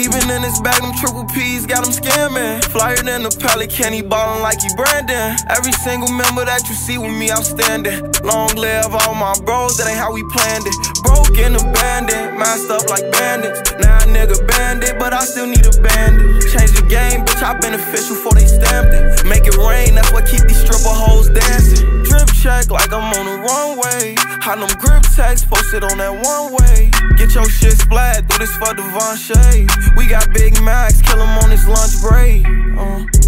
Keeping in his bag, them triple P's got him scamming. Flyer than a Pelican, he ballin' like he Brandon. Every single member that you see with me outstanding. Long live all my bros, that ain't how we planned it. Broken, abandoned, masked up like bandits. Now a nigga bandit, but I still need a bandage. Change the game, bitch, I been official before they stamped it. Make it rain, that's what keep these stripper hoes dancing. Drip check like I'm on the runway. Hide them grip tags, posted on that one way. Get your shit splat, do this for Devon Shea. We got Big Macs, kill him on his lunch break.